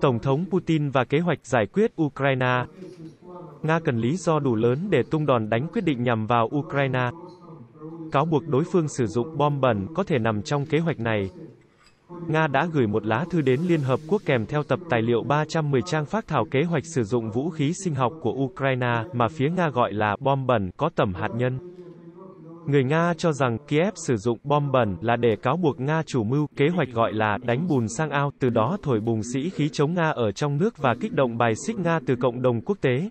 Tổng thống Putin và kế hoạch giải quyết Ukraine. Nga cần lý do đủ lớn để tung đòn đánh quyết định nhằm vào Ukraine. Cáo buộc đối phương sử dụng bom bẩn có thể nằm trong kế hoạch này. Nga đã gửi một lá thư đến Liên Hợp Quốc kèm theo tập tài liệu 310 trang phác thảo kế hoạch sử dụng vũ khí sinh học của Ukraine mà phía Nga gọi là bom bẩn có tầm hạt nhân. Người Nga cho rằng Kiev sử dụng bom bẩn là để cáo buộc Nga chủ mưu, kế hoạch gọi là đánh bùn sang ao, từ đó thổi bùng sĩ khí chống Nga ở trong nước và kích động bài xích Nga từ cộng đồng quốc tế.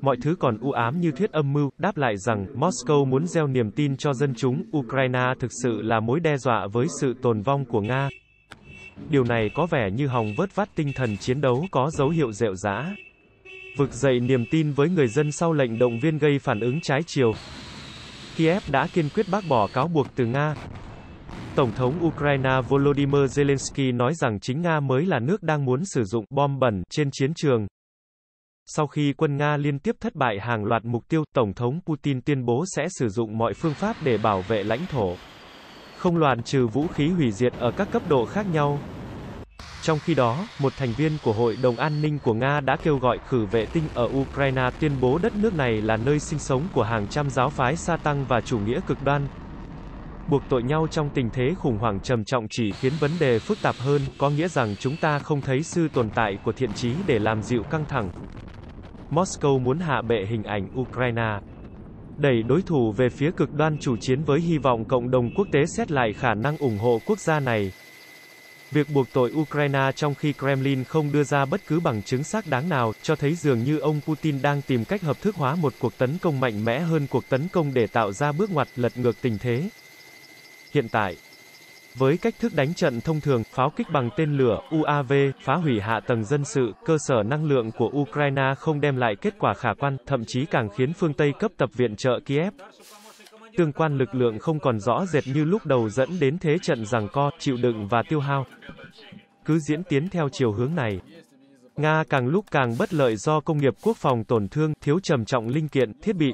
Mọi thứ còn u ám như thuyết âm mưu, đáp lại rằng Moscow muốn gieo niềm tin cho dân chúng, Ukraine thực sự là mối đe dọa với sự tồn vong của Nga. Điều này có vẻ như hòng vớt vát tinh thần chiến đấu có dấu hiệu rệu rã. Vực dậy niềm tin với người dân sau lệnh động viên gây phản ứng trái chiều. Kiev đã kiên quyết bác bỏ cáo buộc từ Nga. Tổng thống Ukraine Volodymyr Zelensky nói rằng chính Nga mới là nước đang muốn sử dụng bom bẩn trên chiến trường. Sau khi quân Nga liên tiếp thất bại hàng loạt mục tiêu, Tổng thống Putin tuyên bố sẽ sử dụng mọi phương pháp để bảo vệ lãnh thổ, không loại trừ vũ khí hủy diệt ở các cấp độ khác nhau. Trong khi đó, một thành viên của Hội đồng An ninh của Nga đã kêu gọi khử vệ tinh ở Ukraine, tuyên bố đất nước này là nơi sinh sống của hàng trăm giáo phái sa tăng và chủ nghĩa cực đoan. Buộc tội nhau trong tình thế khủng hoảng trầm trọng chỉ khiến vấn đề phức tạp hơn, có nghĩa rằng chúng ta không thấy sự tồn tại của thiện chí để làm dịu căng thẳng. Moscow muốn hạ bệ hình ảnh Ukraine, đẩy đối thủ về phía cực đoan chủ chiến với hy vọng cộng đồng quốc tế xét lại khả năng ủng hộ quốc gia này. Việc buộc tội Ukraine trong khi Kremlin không đưa ra bất cứ bằng chứng xác đáng nào, cho thấy dường như ông Putin đang tìm cách hợp thức hóa một cuộc tấn công mạnh mẽ hơn cuộc tấn công để tạo ra bước ngoặt lật ngược tình thế. Hiện tại, với cách thức đánh trận thông thường, pháo kích bằng tên lửa, UAV, phá hủy hạ tầng dân sự, cơ sở năng lượng của Ukraine không đem lại kết quả khả quan, thậm chí càng khiến phương Tây cấp tập viện trợ Kiev. Tương quan lực lượng không còn rõ rệt như lúc đầu, dẫn đến thế trận giằng co, chịu đựng và tiêu hao. Cứ diễn tiến theo chiều hướng này, Nga càng lúc càng bất lợi do công nghiệp quốc phòng tổn thương, thiếu trầm trọng linh kiện, thiết bị.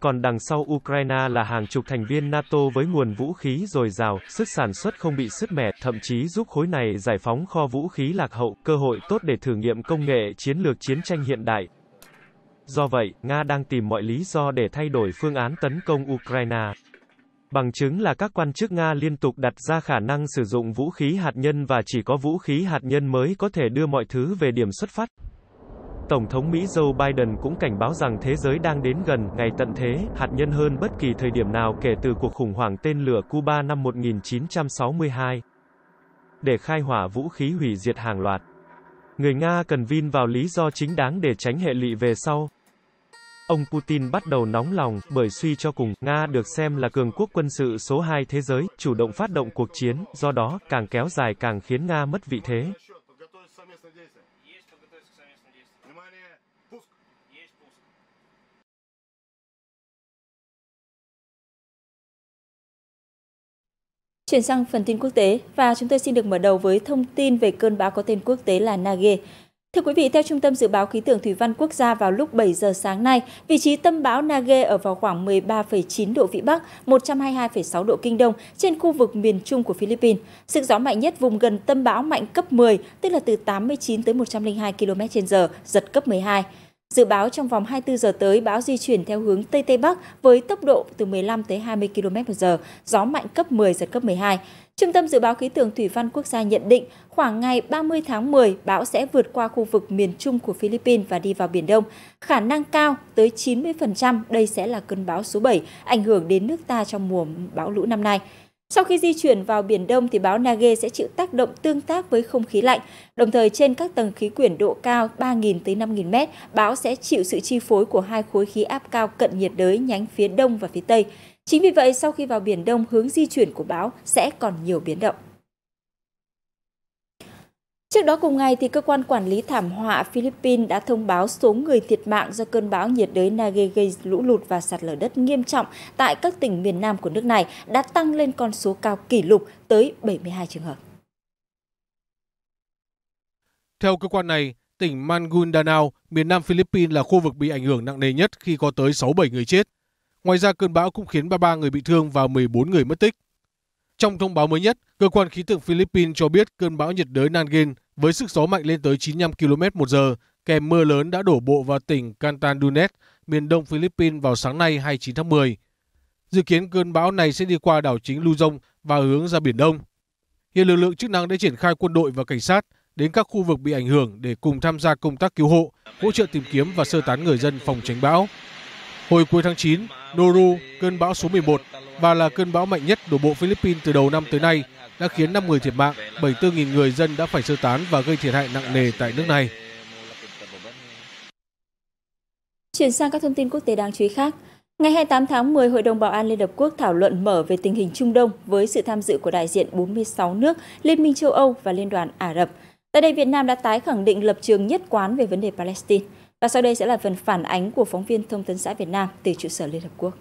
Còn đằng sau Ukraine là hàng chục thành viên NATO với nguồn vũ khí dồi dào, sức sản xuất không bị sứt mẻ, thậm chí giúp khối này giải phóng kho vũ khí lạc hậu, cơ hội tốt để thử nghiệm công nghệ chiến lược chiến tranh hiện đại. Do vậy, Nga đang tìm mọi lý do để thay đổi phương án tấn công Ukraine. Bằng chứng là các quan chức Nga liên tục đặt ra khả năng sử dụng vũ khí hạt nhân và chỉ có vũ khí hạt nhân mới có thể đưa mọi thứ về điểm xuất phát. Tổng thống Mỹ Joe Biden cũng cảnh báo rằng thế giới đang đến gần ngày tận thế hạt nhân hơn bất kỳ thời điểm nào kể từ cuộc khủng hoảng tên lửa Cuba năm 1962. Để khai hỏa vũ khí hủy diệt hàng loạt, người Nga cần vin vào lý do chính đáng để tránh hệ lụy về sau. Ông Putin bắt đầu nóng lòng, bởi suy cho cùng, Nga được xem là cường quốc quân sự số 2 thế giới, chủ động phát động cuộc chiến, do đó, càng kéo dài càng khiến Nga mất vị thế. Chuyển sang phần tin quốc tế, và chúng tôi xin được mở đầu với thông tin về cơn bão có tên quốc tế là Nargis. Thưa quý vị, theo Trung tâm Dự báo Khí tượng Thủy văn Quốc gia, vào lúc 7 giờ sáng nay, vị trí tâm bão Nargis ở vào khoảng 13,9 độ Vĩ Bắc, 122,6 độ Kinh Đông, trên khu vực miền trung của Philippines. Sức gió mạnh nhất vùng gần tâm bão mạnh cấp 10, tức là từ 89 tới 102 km/h, giật cấp 12. Dự báo trong vòng 24 giờ tới, bão di chuyển theo hướng Tây Tây Bắc với tốc độ từ 15 tới 20 km/h, gió mạnh cấp 10, giật cấp 12. Trung tâm Dự báo Khí tượng Thủy văn Quốc gia nhận định, khoảng ngày 30 tháng 10, bão sẽ vượt qua khu vực miền trung của Philippines và đi vào Biển Đông. Khả năng cao tới 90% đây sẽ là cơn bão số 7, ảnh hưởng đến nước ta trong mùa bão lũ năm nay. Sau khi di chuyển vào Biển Đông thì bão Nargis sẽ chịu tác động tương tác với không khí lạnh. Đồng thời trên các tầng khí quyển độ cao 3.000 tới 5.000 m, bão sẽ chịu sự chi phối của hai khối khí áp cao cận nhiệt đới nhánh phía đông và phía tây. Chính vì vậy, sau khi vào Biển Đông, hướng di chuyển của bão sẽ còn nhiều biến động. Trước đó cùng ngày, thì cơ quan quản lý thảm họa Philippines đã thông báo số người thiệt mạng do cơn bão nhiệt đới Nargis gây lũ lụt và sạt lở đất nghiêm trọng tại các tỉnh miền Nam của nước này đã tăng lên con số cao kỷ lục tới 72 trường hợp. Theo cơ quan này, tỉnh Maguindanao, miền Nam Philippines là khu vực bị ảnh hưởng nặng nề nhất khi có tới 67 người chết. Ngoài ra, cơn bão cũng khiến 33 người bị thương và 14 người mất tích. Trong thông báo mới nhất, cơ quan khí tượng Philippines cho biết cơn bão nhiệt đới Nargis với sức gió mạnh lên tới 95 km/h, kèm mưa lớn đã đổ bộ vào tỉnh Cantandunet, miền đông Philippines vào sáng nay 29 tháng 10. Dự kiến cơn bão này sẽ đi qua đảo chính Luzon và hướng ra Biển Đông. Hiện lực lượng chức năng đã triển khai quân đội và cảnh sát đến các khu vực bị ảnh hưởng để cùng tham gia công tác cứu hộ, hỗ trợ tìm kiếm và sơ tán người dân phòng tránh bão. Hồi cuối tháng 9, Noru, cơn bão số 11, và là cơn bão mạnh nhất đổ bộ Philippines từ đầu năm tới nay, đã khiến 5 người thiệt mạng, 74.000 người dân đã phải sơ tán và gây thiệt hại nặng nề tại nước này. Chuyển sang các thông tin quốc tế đáng chú ý khác. Ngày 28 tháng 10, Hội đồng Bảo an Liên Hợp Quốc thảo luận mở về tình hình Trung Đông với sự tham dự của đại diện 46 nước, Liên minh châu Âu và Liên đoàn Ả Rập. Tại đây, Việt Nam đã tái khẳng định lập trường nhất quán về vấn đề Palestine. Và sau đây sẽ là phần phản ánh của phóng viên Thông tấn xã Việt Nam từ trụ sở Liên Hợp Quốc.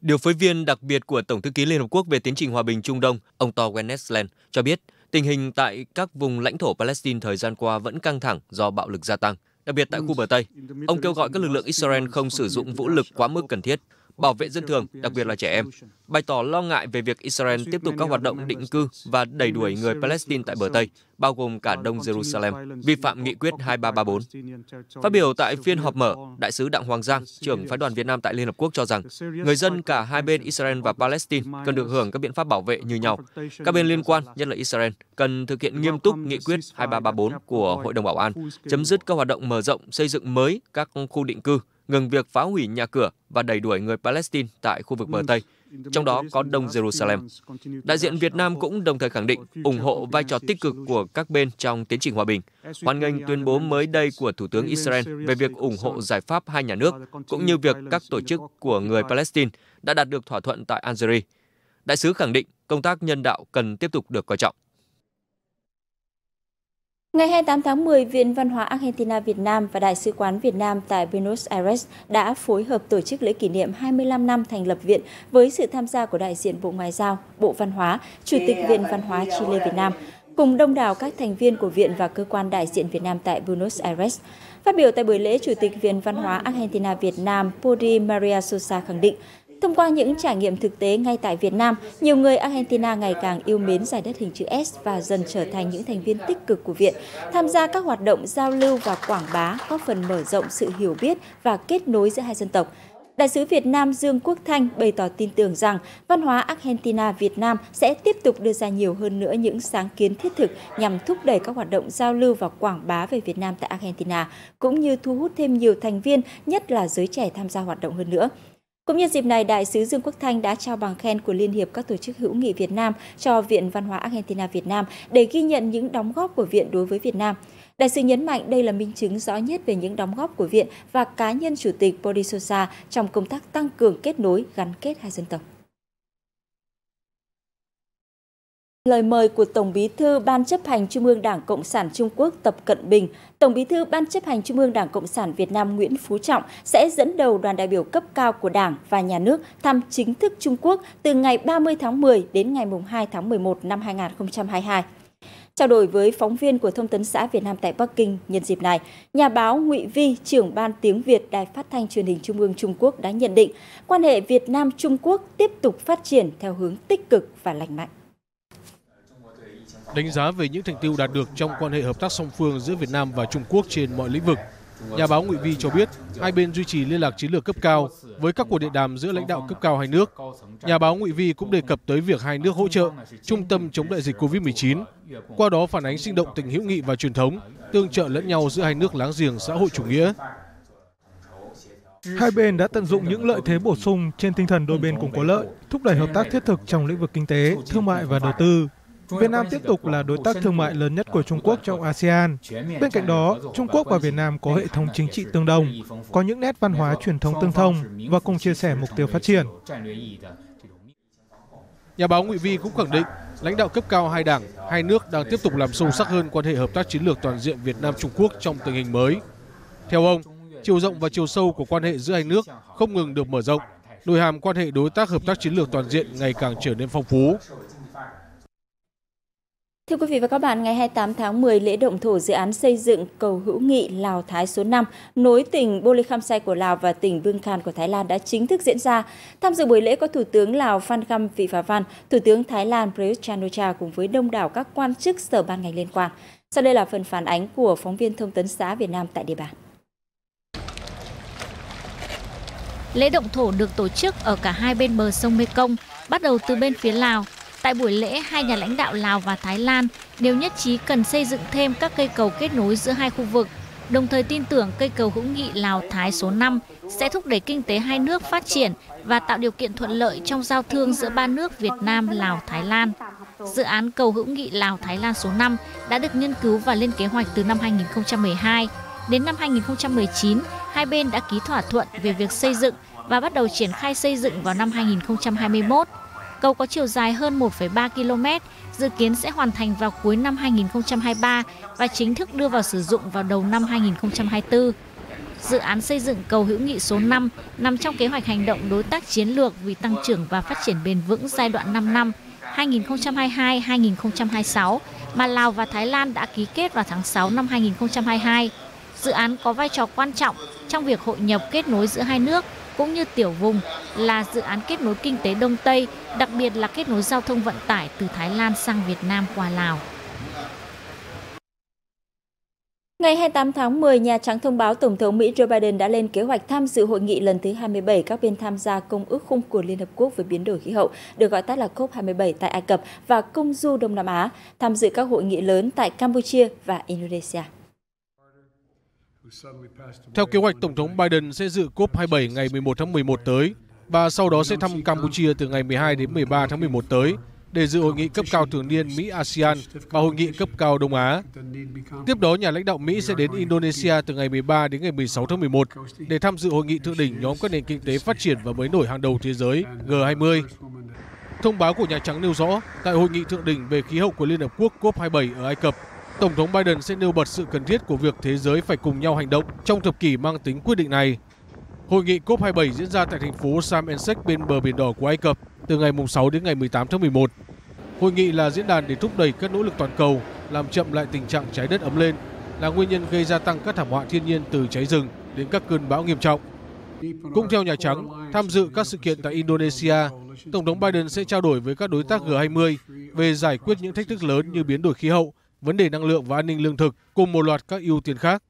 Điều phối viên đặc biệt của Tổng thư ký Liên Hợp Quốc về tiến trình hòa bình Trung Đông, ông Tor Wennesland, cho biết tình hình tại các vùng lãnh thổ Palestine thời gian qua vẫn căng thẳng do bạo lực gia tăng, đặc biệt tại khu bờ Tây. Ông kêu gọi các lực lượng Israel không sử dụng vũ lực quá mức cần thiết, bảo vệ dân thường, đặc biệt là trẻ em, bày tỏ lo ngại về việc Israel tiếp tục các hoạt động định cư và đẩy đuổi người Palestine tại bờ Tây, bao gồm cả Đông Jerusalem, vi phạm nghị quyết 2334. Phát biểu tại phiên họp mở, Đại sứ Đặng Hoàng Giang, trưởng phái đoàn Việt Nam tại Liên Hợp Quốc cho rằng người dân cả hai bên Israel và Palestine cần được hưởng các biện pháp bảo vệ như nhau. Các bên liên quan, nhất là Israel, cần thực hiện nghiêm túc nghị quyết 2334 của Hội đồng Bảo an, chấm dứt các hoạt động mở rộng, xây dựng mới các khu định cư, ngừng việc phá hủy nhà cửa và đẩy đuổi người Palestine tại khu vực bờ Tây, trong đó có Đông Jerusalem. Đại diện Việt Nam cũng đồng thời khẳng định ủng hộ vai trò tích cực của các bên trong tiến trình hòa bình, hoan nghênh tuyên bố mới đây của Thủ tướng Israel về việc ủng hộ giải pháp hai nhà nước, cũng như việc các tổ chức của người Palestine đã đạt được thỏa thuận tại Algeria. Đại sứ khẳng định công tác nhân đạo cần tiếp tục được coi trọng. Ngày 28 tháng 10, Viện Văn hóa Argentina Việt Nam và Đại sứ quán Việt Nam tại Buenos Aires đã phối hợp tổ chức lễ kỷ niệm 25 năm thành lập Viện với sự tham gia của đại diện Bộ Ngoại giao, Bộ Văn hóa, Chủ tịch Viện Văn hóa Chile Việt Nam, cùng đông đảo các thành viên của Viện và cơ quan đại diện Việt Nam tại Buenos Aires. Phát biểu tại buổi lễ, Chủ tịch Viện Văn hóa Argentina Việt Nam Puri María Sosa khẳng định, thông qua những trải nghiệm thực tế ngay tại Việt Nam, nhiều người Argentina ngày càng yêu mến giải đất hình chữ S và dần trở thành những thành viên tích cực của Viện, tham gia các hoạt động giao lưu và quảng bá, góp phần mở rộng sự hiểu biết và kết nối giữa hai dân tộc. Đại sứ Việt Nam Dương Quốc Thanh bày tỏ tin tưởng rằng văn hóa Argentina Việt Nam sẽ tiếp tục đưa ra nhiều hơn nữa những sáng kiến thiết thực nhằm thúc đẩy các hoạt động giao lưu và quảng bá về Việt Nam tại Argentina, cũng như thu hút thêm nhiều thành viên, nhất là giới trẻ tham gia hoạt động hơn nữa. Cũng nhân dịp này, Đại sứ Dương Quốc Thanh đã trao bằng khen của Liên hiệp các tổ chức hữu nghị Việt Nam cho Viện Văn hóa Argentina Việt Nam để ghi nhận những đóng góp của Viện đối với Việt Nam. Đại sứ nhấn mạnh đây là minh chứng rõ nhất về những đóng góp của Viện và cá nhân Chủ tịch Boris Sosa trong công tác tăng cường kết nối, gắn kết hai dân tộc. Lời mời của Tổng Bí thư Ban chấp hành Trung ương Đảng Cộng sản Trung Quốc Tập Cận Bình, Tổng Bí thư Ban chấp hành Trung ương Đảng Cộng sản Việt Nam Nguyễn Phú Trọng sẽ dẫn đầu đoàn đại biểu cấp cao của Đảng và Nhà nước thăm chính thức Trung Quốc từ ngày 30 tháng 10 đến ngày 2 tháng 11 năm 2022. Trao đổi với phóng viên của Thông tấn xã Việt Nam tại Bắc Kinh nhân dịp này, nhà báo Ngụy Vi, trưởng Ban Tiếng Việt Đài Phát thanh Truyền hình Trung ương Trung Quốc đã nhận định quan hệ Việt Nam-Trung Quốc tiếp tục phát triển theo hướng tích cực và lành mạnh. Đánh giá về những thành tựu đạt được trong quan hệ hợp tác song phương giữa Việt Nam và Trung Quốc trên mọi lĩnh vực, nhà báo Ngụy Vi cho biết hai bên duy trì liên lạc chiến lược cấp cao với các cuộc điện đàm giữa lãnh đạo cấp cao hai nước. Nhà báo Ngụy Vi cũng đề cập tới việc hai nước hỗ trợ trung tâm chống đại dịch COVID-19, qua đó phản ánh sinh động tình hữu nghị và truyền thống, tương trợ lẫn nhau giữa hai nước láng giềng xã hội chủ nghĩa. Hai bên đã tận dụng những lợi thế bổ sung trên tinh thần đôi bên cùng có lợi, thúc đẩy hợp tác thiết thực trong lĩnh vực kinh tế, thương mại và đầu tư. Việt Nam tiếp tục là đối tác thương mại lớn nhất của Trung Quốc trong ASEAN. Bên cạnh đó, Trung Quốc và Việt Nam có hệ thống chính trị tương đồng, có những nét văn hóa truyền thống tương thông và cùng chia sẻ mục tiêu phát triển. Nhà báo Ngụy Vi cũng khẳng định, lãnh đạo cấp cao hai đảng, hai nước đang tiếp tục làm sâu sắc hơn quan hệ hợp tác chiến lược toàn diện Việt Nam-Trung Quốc trong tình hình mới. Theo ông, chiều rộng và chiều sâu của quan hệ giữa hai nước không ngừng được mở rộng, nội hàm quan hệ đối tác hợp tác chiến lược toàn diện ngày càng trở nên phong phú. Thưa quý vị và các bạn, ngày 28 tháng 10, lễ động thổ dự án xây dựng cầu hữu nghị Lào-Thái số 5 nối tỉnh Bô Lê Khăm Sai của Lào và tỉnh Vương Khan của Thái Lan đã chính thức diễn ra. Tham dự buổi lễ có Thủ tướng Lào Phan Khăm Vị Phà Văn, Thủ tướng Thái Lan Prayut Chan-o-Cha cùng với đông đảo các quan chức sở ban ngành liên quan. Sau đây là phần phản ánh của phóng viên Thông tấn xã Việt Nam tại địa bàn. Lễ động thổ được tổ chức ở cả hai bên bờ sông Mekong, bắt đầu từ bên phía Lào. Tại buổi lễ, hai nhà lãnh đạo Lào và Thái Lan đều nhất trí cần xây dựng thêm các cây cầu kết nối giữa hai khu vực, đồng thời tin tưởng cây cầu hữu nghị Lào-Thái số 5 sẽ thúc đẩy kinh tế hai nước phát triển và tạo điều kiện thuận lợi trong giao thương giữa ba nước Việt Nam, Lào, Thái Lan. Dự án cầu hữu nghị Lào-Thái Lan số 5 đã được nghiên cứu và lên kế hoạch từ năm 2012. Đến năm 2019, hai bên đã ký thỏa thuận về việc xây dựng và bắt đầu triển khai xây dựng vào năm 2021. Cầu có chiều dài hơn 1,3 km, dự kiến sẽ hoàn thành vào cuối năm 2023 và chính thức đưa vào sử dụng vào đầu năm 2024. Dự án xây dựng cầu hữu nghị số 5 nằm trong kế hoạch hành động đối tác chiến lược vì tăng trưởng và phát triển bền vững giai đoạn 5 năm 2022-2026 mà Lào và Thái Lan đã ký kết vào tháng 6 năm 2022. Dự án có vai trò quan trọng trong việc hội nhập kết nối giữa hai nước, cũng như tiểu vùng, là dự án kết nối kinh tế Đông Tây, đặc biệt là kết nối giao thông vận tải từ Thái Lan sang Việt Nam qua Lào. Ngày 28 tháng 10, Nhà Trắng thông báo Tổng thống Mỹ Joe Biden đã lên kế hoạch tham dự hội nghị lần thứ 27 các bên tham gia Công ước Khung của Liên Hợp Quốc về biến đổi khí hậu, được gọi tắt là COP27 tại Ai Cập và công du Đông Nam Á, tham dự các hội nghị lớn tại Campuchia và Indonesia. Theo kế hoạch, Tổng thống Biden sẽ dự COP27 ngày 11 tháng 11 tới và sau đó sẽ thăm Campuchia từ ngày 12 đến 13 tháng 11 tới để dự hội nghị cấp cao thường niên Mỹ-ASEAN và hội nghị cấp cao Đông Á. Tiếp đó, nhà lãnh đạo Mỹ sẽ đến Indonesia từ ngày 13 đến ngày 16 tháng 11 để tham dự hội nghị thượng đỉnh nhóm các nền kinh tế phát triển và mới nổi hàng đầu thế giới G20. Thông báo của Nhà Trắng nêu rõ, tại hội nghị thượng đỉnh về khí hậu của Liên Hợp Quốc COP27 ở Ai Cập, Tổng thống Biden sẽ nêu bật sự cần thiết của việc thế giới phải cùng nhau hành động trong thập kỷ mang tính quyết định này. Hội nghị COP27 diễn ra tại thành phố Sharm El Sheikh bên bờ Biển Đỏ của Ai Cập từ ngày 6 đến ngày 18 tháng 11. Hội nghị là diễn đàn để thúc đẩy các nỗ lực toàn cầu, làm chậm lại tình trạng trái đất ấm lên, là nguyên nhân gây gia tăng các thảm họa thiên nhiên từ cháy rừng đến các cơn bão nghiêm trọng. Cũng theo Nhà Trắng, tham dự các sự kiện tại Indonesia, Tổng thống Biden sẽ trao đổi với các đối tác G20 về giải quyết những thách thức lớn như biến đổi khí hậu, vấn đề năng lượng và an ninh lương thực cùng một loạt các ưu tiên khác.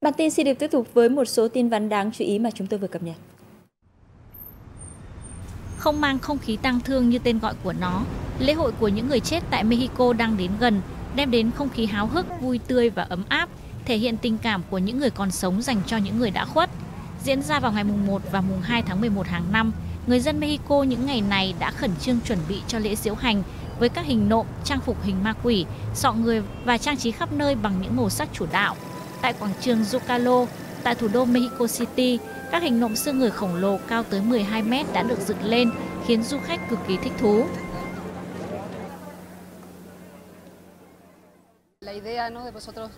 Bản tin xin được tiếp tục với một số tin vắn đáng chú ý mà chúng tôi vừa cập nhật. Không mang không khí tang thương như tên gọi của nó, lễ hội của những người chết tại Mexico đang đến gần, đem đến không khí háo hức, vui tươi và ấm áp, thể hiện tình cảm của những người còn sống dành cho những người đã khuất. Diễn ra vào ngày mùng 1 và mùng 2 tháng 11 hàng năm, người dân Mexico những ngày này đã khẩn trương chuẩn bị cho lễ diễu hành, với các hình nộm, trang phục hình ma quỷ, sọ người và trang trí khắp nơi bằng những màu sắc chủ đạo. Tại quảng trường Zocalo, tại thủ đô Mexico City, các hình nộm xương người khổng lồ cao tới 12 mét đã được dựng lên, khiến du khách cực kỳ thích thú.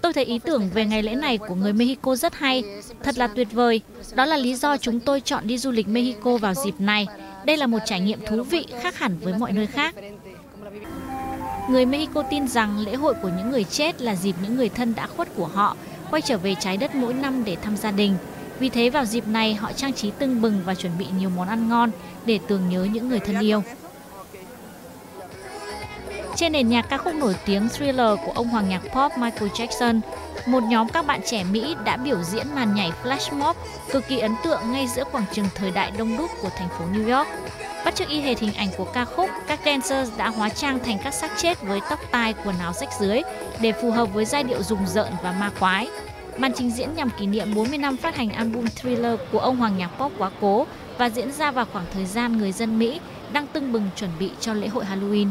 Tôi thấy ý tưởng về ngày lễ này của người Mexico rất hay, thật là tuyệt vời. Đó là lý do chúng tôi chọn đi du lịch Mexico vào dịp này. Đây là một trải nghiệm thú vị khác hẳn với mọi nơi khác. Người Mexico tin rằng lễ hội của những người chết là dịp những người thân đã khuất của họ quay trở về trái đất mỗi năm để thăm gia đình. Vì thế vào dịp này họ trang trí tưng bừng và chuẩn bị nhiều món ăn ngon để tưởng nhớ những người thân yêu. Trên nền nhạc ca khúc nổi tiếng Thriller của ông hoàng nhạc pop Michael Jackson, một nhóm các bạn trẻ Mỹ đã biểu diễn màn nhảy flash mob cực kỳ ấn tượng ngay giữa quảng trường thời đại đông đúc của thành phố New York. Bắt chước y hệt hình ảnh của ca khúc, các dancers đã hóa trang thành các xác chết với tóc tai, quần áo rách rưới để phù hợp với giai điệu rùng rợn và ma quái. Màn trình diễn nhằm kỷ niệm 40 năm phát hành album Thriller của ông hoàng nhạc pop quá cố và diễn ra vào khoảng thời gian người dân Mỹ đang tưng bừng chuẩn bị cho lễ hội Halloween.